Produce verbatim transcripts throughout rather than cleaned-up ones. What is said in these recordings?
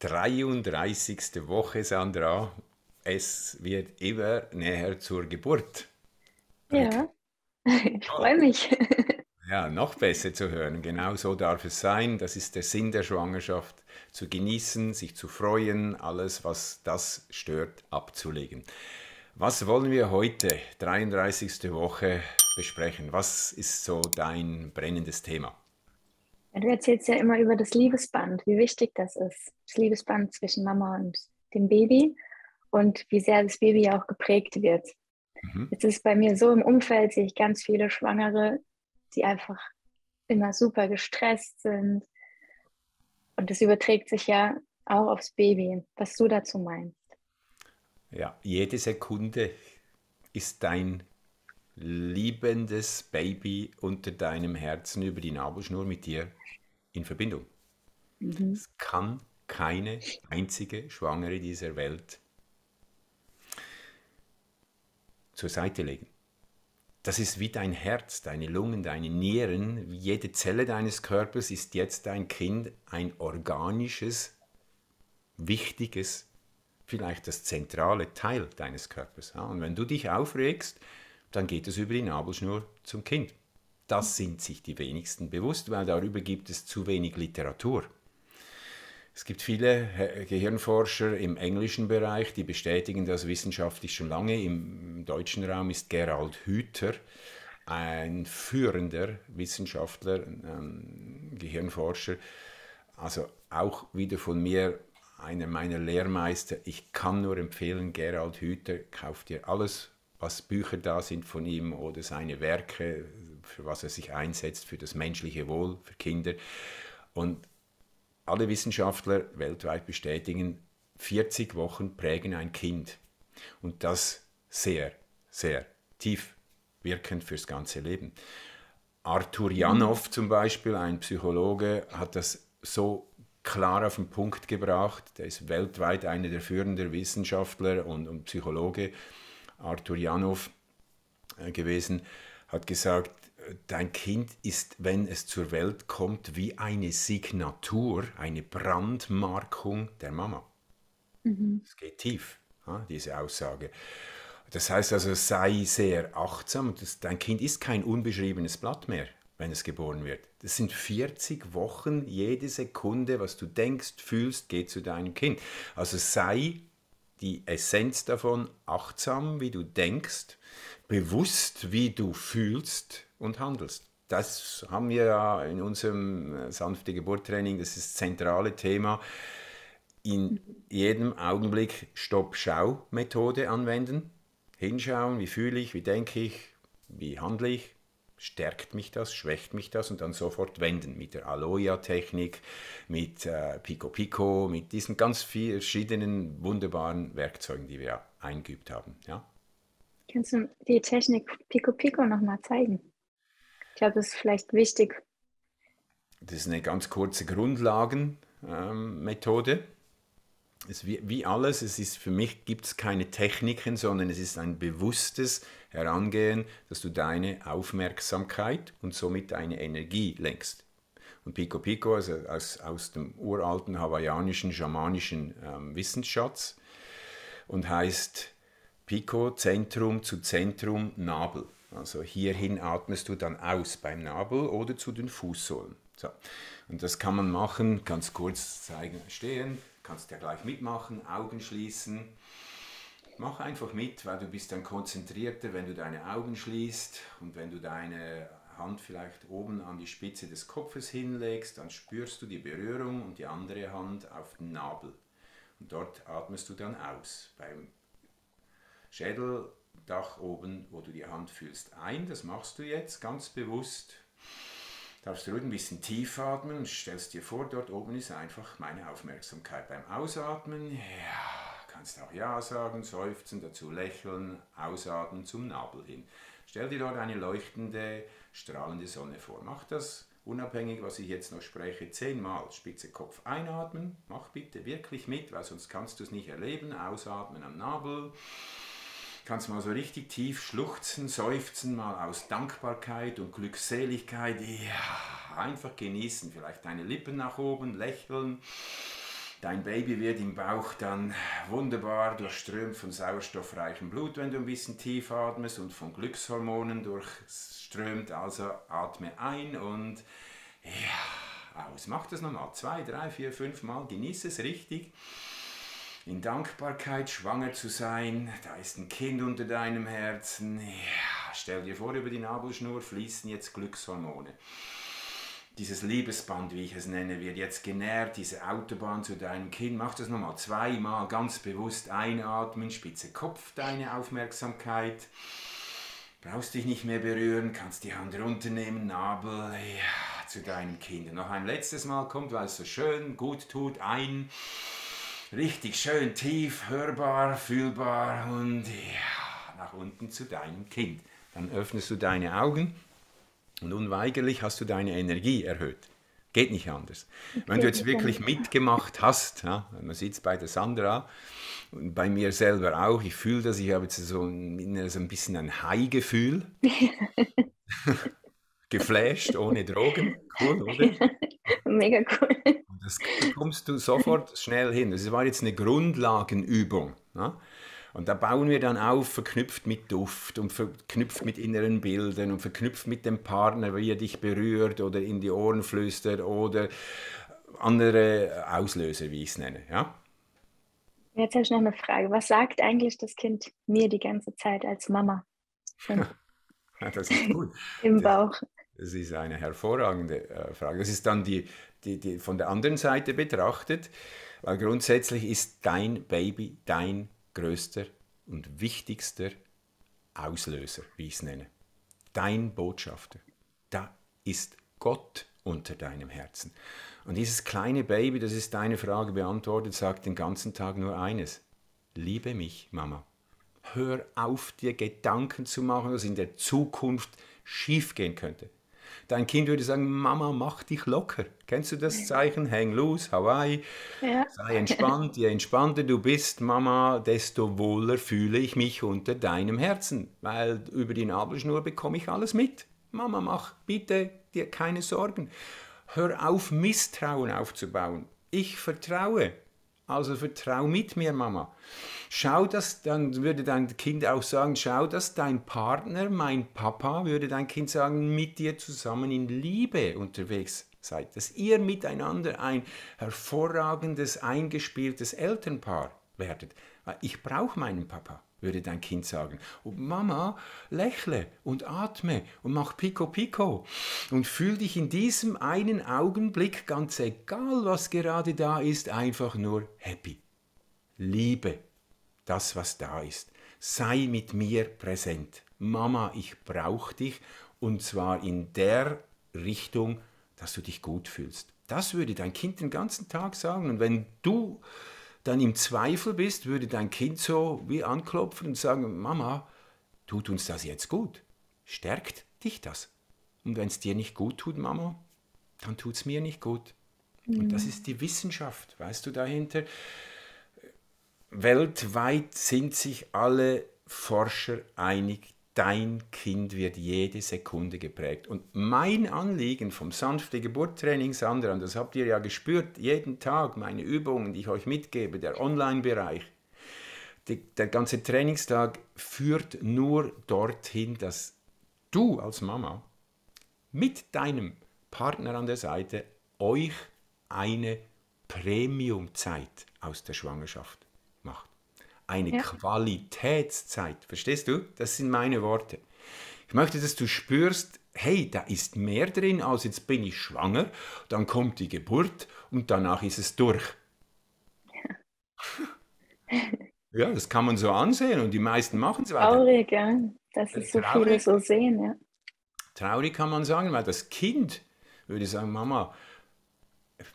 dreiunddreißigste Woche, Sandra. Es wird immer näher zur Geburt. Danke. Ja, ich freue mich. Ja, noch besser zu hören. Genau so darf es sein. Das ist der Sinn der Schwangerschaft. Zu genießen, sich zu freuen, alles, was das stört, abzulegen. Was wollen wir heute, dreiunddreißigste Woche, besprechen? Was ist so dein brennendes Thema? Du erzählst ja immer über das Liebesband, wie wichtig das ist. Das Liebesband zwischen Mama und dem Baby und wie sehr das Baby ja auch geprägt wird. Mhm. Jetzt ist bei mir so, im Umfeld sehe ich ganz viele Schwangere, die einfach immer super gestresst sind. Und das überträgt sich ja auch aufs Baby, was du dazu meinst. Ja, jede Sekunde ist dein liebendes Baby unter deinem Herzen über die Nabelschnur mit dir in Verbindung. Mhm. Es kann keine einzige Schwangere dieser Welt zur Seite legen. Das ist wie dein Herz, deine Lungen, deine Nieren, wie jede Zelle deines Körpers ist jetzt dein Kind ein organisches, wichtiges, vielleicht das zentrale Teil deines Körpers. Und wenn du dich aufregst, dann geht es über die Nabelschnur zum Kind. Das sind sich die wenigsten bewusst, weil darüber gibt es zu wenig Literatur. Es gibt viele Gehirnforscher im englischen Bereich, die bestätigen das wissenschaftlich schon lange. Im deutschen Raum ist Gerald Hüther ein führender Wissenschaftler, ähm, Gehirnforscher. Also auch wieder von mir, einer meiner Lehrmeister. Ich kann nur empfehlen, Gerald Hüther, kauft dir alles, was Bücher da sind von ihm oder seine Werke, für was er sich einsetzt, für das menschliche Wohl, für Kinder. Und alle Wissenschaftler weltweit bestätigen, vierzig Wochen prägen ein Kind. Und das sehr, sehr tief wirkend fürs ganze Leben. Arthur Janov zum Beispiel, ein Psychologe, hat das so klar auf den Punkt gebracht. Der ist weltweit einer der führenden Wissenschaftler und, und Psychologe, Arthur Janov äh, gewesen, hat gesagt, dein Kind ist, wenn es zur Welt kommt, wie eine Signatur, eine Brandmarkung der Mama. Mhm. Es geht tief, ja, diese Aussage. Das heißt also, sei sehr achtsam. Das, dein Kind ist kein unbeschriebenes Blatt mehr, wenn es geboren wird. Das sind vierzig Wochen, jede Sekunde, was du denkst, fühlst, geht zu deinem Kind. Also sei die Essenz davon achtsam, wie du denkst, bewusst, wie du fühlst und handelst. Das haben wir ja in unserem Sanfte-Geburt-Training, das ist das zentrale Thema. In jedem Augenblick Stopp-Schau-Methode anwenden. Hinschauen, wie fühle ich, wie denke ich, wie handle ich. Stärkt mich das, schwächt mich das und dann sofort wenden mit der Aloja-Technik, mit äh, Pico-Pico, mit diesen ganz vielen verschiedenen wunderbaren Werkzeugen, die wir eingeübt haben. Ja? Kannst du die Technik Pico-Pico nochmal zeigen? Ich glaube, das ist vielleicht wichtig. Das ist eine ganz kurze Grundlagenmethode. Ähm, Es wie, wie alles, es ist, für mich gibt es keine Techniken, sondern es ist ein bewusstes Herangehen, dass du deine Aufmerksamkeit und somit deine Energie lenkst. Und Pico-Pico, also aus, aus dem uralten hawaiianischen, schamanischen ähm, Wissensschatz und heißt Pico, Zentrum zu Zentrum, Nabel. Also hierhin atmest du dann aus beim Nabel oder zu den Fußsohlen. So. Und das kann man machen, ganz kurz zeigen, stehen. Kannst ja gleich mitmachen, Augen schließen. Mach einfach mit, weil du bist dann konzentrierter, wenn du deine Augen schließt und wenn du deine Hand vielleicht oben an die Spitze des Kopfes hinlegst, dann spürst du die Berührung und die andere Hand auf den Nabel. Und dort atmest du dann aus. Beim Schädeldach oben, wo du die Hand fühlst, ein. Das machst du jetzt ganz bewusst. Darfst du ruhig ein bisschen tief atmen und stellst dir vor, dort oben ist einfach meine Aufmerksamkeit. Beim Ausatmen, ja, kannst auch Ja sagen, seufzen, dazu lächeln, ausatmen zum Nabel hin. Stell dir dort eine leuchtende, strahlende Sonne vor. Mach das, unabhängig, was ich jetzt noch spreche, zehnmal. Spitze Kopf einatmen, mach bitte wirklich mit, weil sonst kannst du es nicht erleben. Ausatmen am Nabel. Kannst mal so richtig tief schluchzen, seufzen, mal aus Dankbarkeit und Glückseligkeit, ja, einfach genießen, vielleicht deine Lippen nach oben, lächeln, Dein Baby wird im Bauch dann wunderbar durchströmt von sauerstoffreichem Blut, wenn du ein bisschen tief atmest, und von Glückshormonen durchströmt. Also atme ein und ja, aus. Mach das nochmal. Zwei, drei, vier, fünf Mal. Genieße es richtig. In Dankbarkeit, schwanger zu sein. Da ist ein Kind unter deinem Herzen. Ja, stell dir vor, über die Nabelschnur fließen jetzt Glückshormone. Dieses Liebesband, wie ich es nenne, wird jetzt genährt, diese Autobahn zu deinem Kind. Mach das nochmal zweimal ganz bewusst einatmen, spitze Kopf, deine Aufmerksamkeit. Brauchst dich nicht mehr berühren, kannst die Hand runternehmen, Nabel, ja, zu deinem Kind. Und noch ein letztes Mal kommt, weil es so schön gut tut, ein, richtig schön tief, hörbar, fühlbar und ja, nach unten zu deinem Kind. Dann öffnest du deine Augen. Und unweigerlich hast du deine Energie erhöht. Geht nicht anders. Wenn du jetzt wirklich mitgemacht hast, ja, man sieht es bei der Sandra und bei mir selber auch, ich fühle das, ich habe jetzt so ein, so ein bisschen ein High-Gefühl. Geflasht, ohne Drogen. Cool, oder? Mega cool. Und das kommst du sofort schnell hin. Das war jetzt eine Grundlagenübung. Ja? Und da bauen wir dann auf, verknüpft mit Duft und verknüpft mit inneren Bildern und verknüpft mit dem Partner, wie er dich berührt oder in die Ohren flüstert oder andere Auslöser, wie ich es nenne. Ja? Jetzt habe ich noch eine Frage. Was sagt eigentlich das Kind mir die ganze Zeit als Mama? Das ist gut. Im Bauch. Das ist eine hervorragende Frage. Das ist dann die, die, die von der anderen Seite betrachtet, weil grundsätzlich ist dein Baby dein größter und wichtigster Auslöser, wie ich es nenne. Dein Botschafter. Da ist Gott unter deinem Herzen. Und dieses kleine Baby, das ist deine Frage beantwortet, sagt den ganzen Tag nur eines. Liebe mich, Mama. Hör auf, dir Gedanken zu machen, was in der Zukunft schiefgehen könnte. Dein Kind würde sagen, Mama, mach dich locker. Kennst du das Zeichen? Hang loose, Hawaii. Ja. Sei entspannt. Je entspannter du bist, Mama, desto wohler fühle ich mich unter deinem Herzen. Weil über die Nabelschnur bekomme ich alles mit. Mama, mach bitte dir keine Sorgen. Hör auf, Misstrauen aufzubauen. Ich vertraue. Also vertrau mit mir, Mama. Schau, dass, dann würde dein Kind auch sagen, schau, dass dein Partner, mein Papa, würde dein Kind sagen, mit dir zusammen in Liebe unterwegs seid. Dass ihr miteinander ein hervorragendes, eingespieltes Elternpaar werdet. Ich brauche meinen Papa, würde dein Kind sagen. Und Mama, lächle und atme und mach Pico-Pico und fühl dich in diesem einen Augenblick, ganz egal was gerade da ist, einfach nur happy. Liebe das, was da ist. Sei mit mir präsent. Mama, ich brauche dich und zwar in der Richtung, dass du dich gut fühlst. Das würde dein Kind den ganzen Tag sagen. Und wenn du dann im Zweifel bist, würde dein Kind so wie anklopfen und sagen, Mama, tut uns das jetzt gut? Stärkt dich das? Und wenn es dir nicht gut tut, Mama, dann tut es mir nicht gut. Mhm. Und das ist die Wissenschaft, weißt du, dahinter. Weltweit sind sich alle Forscher einig, dein Kind wird jede Sekunde geprägt. Und mein Anliegen vom SanfteGeburt-Training, Sandra, das habt ihr ja gespürt, jeden Tag meine Übungen, die ich euch mitgebe, der Online-Bereich, der ganze Trainingstag führt nur dorthin, dass du als Mama mit deinem Partner an der Seite euch eine Premium-Zeit aus der Schwangerschaft macht. Eine ja. Qualitätszeit. Verstehst du? Das sind meine Worte. Ich möchte, dass du spürst, hey, da ist mehr drin, als jetzt bin ich schwanger, dann kommt die Geburt und danach ist es durch. Ja, ja, das kann man so ansehen und die meisten machen es weiter. Traurig, ja. Dass es so viele so sehen, ja. Traurig kann man sagen, weil das Kind würde sagen, Mama,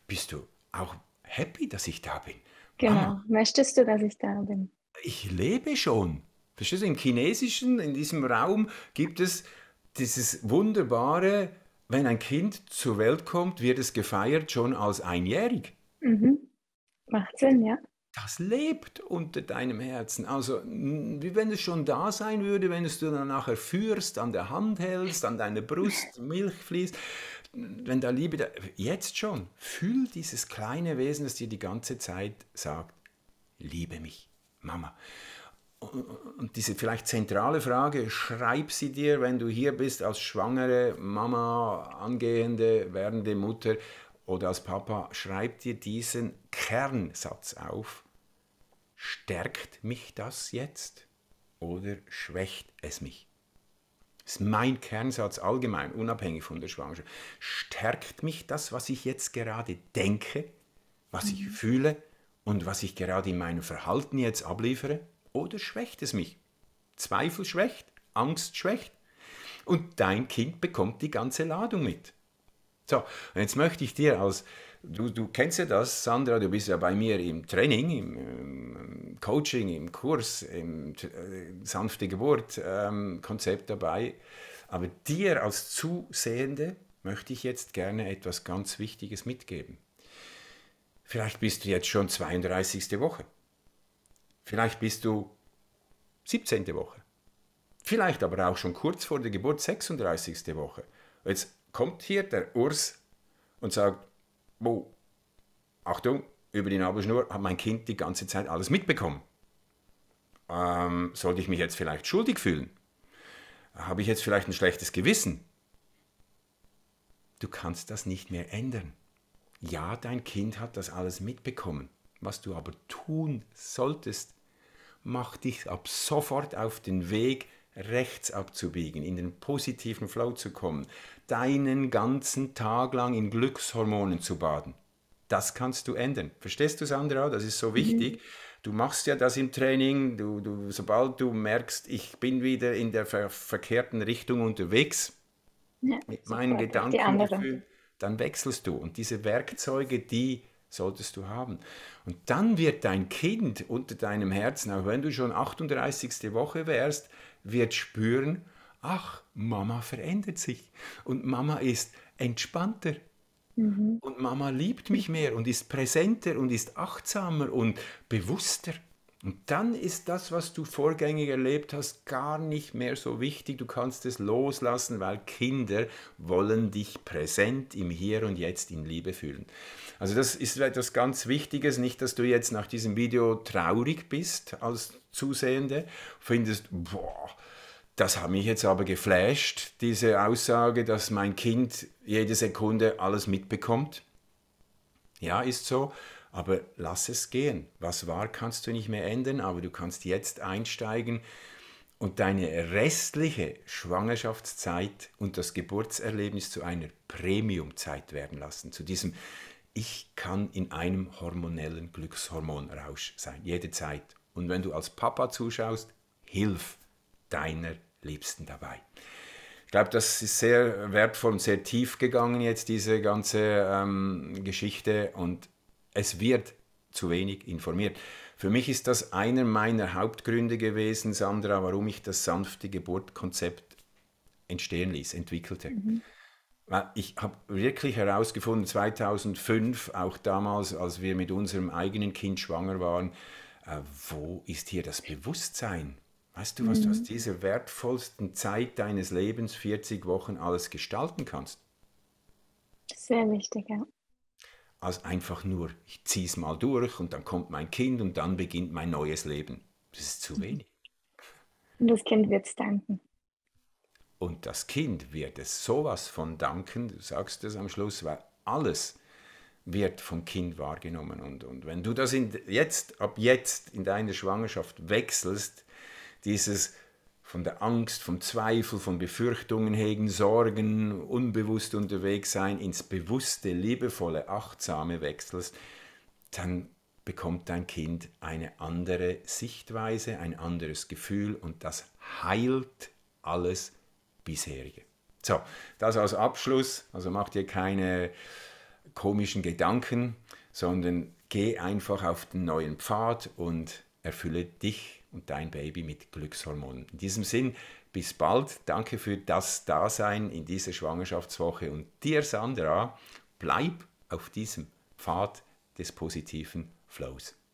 bist du auch happy, dass ich da bin? Genau. Mama, möchtest du, dass ich da bin? Ich lebe schon. Verstehst du, im Chinesischen, in diesem Raum, gibt es dieses wunderbare, wenn ein Kind zur Welt kommt, wird es gefeiert schon als einjährig. Mhm. Macht Sinn, ja. Das lebt unter deinem Herzen. Also, wie wenn es schon da sein würde, wenn es du dann nachher führst, an der Hand hältst, an deiner Brust Milch fließt. wenn da Liebe da, jetzt schon, fühl dieses kleine Wesen, das dir die ganze Zeit sagt, liebe mich, Mama. Und diese vielleicht zentrale Frage, schreib sie dir, wenn du hier bist, als schwangere Mama, angehende, werdende Mutter oder als Papa, schreib dir diesen Kernsatz auf. Stärkt mich das jetzt oder schwächt es mich? Das ist mein Kernsatz allgemein, unabhängig von der Schwangerschaft. Stärkt mich das, was ich jetzt gerade denke, was ich fühle und was ich gerade in meinem Verhalten jetzt abliefere? Oder schwächt es mich? Zweifel schwächt, Angst schwächt und dein Kind bekommt die ganze Ladung mit. So, und jetzt möchte ich dir als, du, du kennst ja das, Sandra, du bist ja bei mir im Training, im, im Coaching, im Kurs, im äh, Sanfte-Geburt-Konzept ähm, dabei, aber dir als Zusehende möchte ich jetzt gerne etwas ganz Wichtiges mitgeben. Vielleicht bist du jetzt schon zweiunddreißigste Woche. Vielleicht bist du siebzehnte Woche. Vielleicht aber auch schon kurz vor der Geburt sechsunddreißigste Woche. Jetzt kommt hier der Urs und sagt, oh, Achtung, über die Nabelschnur hat mein Kind die ganze Zeit alles mitbekommen. Ähm, sollte ich mich jetzt vielleicht schuldig fühlen? Habe ich jetzt vielleicht ein schlechtes Gewissen? Du kannst das nicht mehr ändern. Ja, dein Kind hat das alles mitbekommen. Was du aber tun solltest, mach dich ab sofort auf den Weg, rechts abzubiegen, in den positiven Flow zu kommen, deinen ganzen Tag lang in Glückshormonen zu baden. Das kannst du ändern. Verstehst du, Sandra? Das ist so wichtig. Mhm. Du machst ja das im Training. Du, du, sobald du merkst, ich bin wieder in der ver verkehrten Richtung unterwegs, ja, mit meinen Gedanken, dann wechselst du. Und diese Werkzeuge, die solltest du haben. Und dann wird dein Kind unter deinem Herzen, auch wenn du schon achtunddreißigste Woche wärst, wird spüren, ach, Mama verändert sich und Mama ist entspannter, mhm, und Mama liebt mich mehr und ist präsenter und ist achtsamer und bewusster. Und dann ist das, was du vorgängig erlebt hast, gar nicht mehr so wichtig. Du kannst es loslassen, weil Kinder wollen dich präsent im Hier und Jetzt in Liebe fühlen. Also das ist etwas ganz Wichtiges. Nicht, dass du jetzt nach diesem Video traurig bist als Zusehende, findest, boah, das hat mich jetzt aber geflasht, diese Aussage, dass mein Kind jede Sekunde alles mitbekommt. Ja, ist so. Aber lass es gehen. Was war, kannst du nicht mehr ändern, aber du kannst jetzt einsteigen und deine restliche Schwangerschaftszeit und das Geburtserlebnis zu einer Premiumzeit werden lassen. Zu diesem, ich kann in einem hormonellen Glückshormonrausch sein, jede Zeit. Und wenn du als Papa zuschaust, hilf deiner Liebsten dabei. Ich glaube, das ist sehr wertvoll und sehr tief gegangen jetzt, diese ganze ähm, Geschichte, und es wird zu wenig informiert. Für mich ist das einer meiner Hauptgründe gewesen, Sandra, warum ich das Sanfte-Geburt-Konzept entstehen ließ, entwickelte. Mhm. Weil ich habe wirklich herausgefunden, zweitausendfünf, auch damals, als wir mit unserem eigenen Kind schwanger waren, äh, wo ist hier das Bewusstsein? Weißt du, was mhm. du aus dieser wertvollsten Zeit deines Lebens, vierzig Wochen, alles gestalten kannst? Sehr wichtig, ja. Als einfach nur, ich ziehe es mal durch und dann kommt mein Kind und dann beginnt mein neues Leben. Das ist zu wenig. Und das Kind wird es danken. Und das Kind wird es sowas von danken, du sagst es am Schluss, weil alles wird vom Kind wahrgenommen. Und, und wenn du das in, jetzt, ab jetzt in deiner Schwangerschaft wechselst, dieses von der Angst, vom Zweifel, von Befürchtungen hegen, Sorgen, unbewusst unterwegs sein, ins bewusste, liebevolle, achtsame wechselst, dann bekommt dein Kind eine andere Sichtweise, ein anderes Gefühl und das heilt alles bisherige. So, das als Abschluss, also mach dir keine komischen Gedanken, sondern geh einfach auf den neuen Pfad und erfülle dich und dein Baby mit Glückshormonen. In diesem Sinn, bis bald. Danke für das Dasein in dieser Schwangerschaftswoche. Und dir, Sandra, bleib auf diesem Pfad des positiven Flows.